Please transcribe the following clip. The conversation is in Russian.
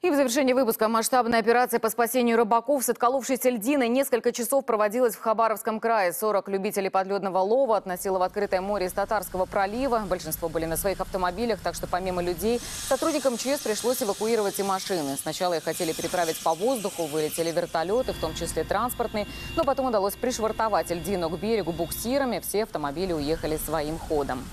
И в завершении выпуска масштабная операция по спасению рыбаков с отколовшейся льдины несколько часов проводилась в Хабаровском крае. 40 любителей подледного лова относило в открытое море из Татарского пролива. Большинство были на своих автомобилях, так что помимо людей сотрудникам ЧС пришлось эвакуировать и машины. Сначала их хотели переправить по воздуху, вылетели вертолеты, в том числе транспортные. Но потом удалось пришвартовать льдину к берегу буксирами. Все автомобили уехали своим ходом.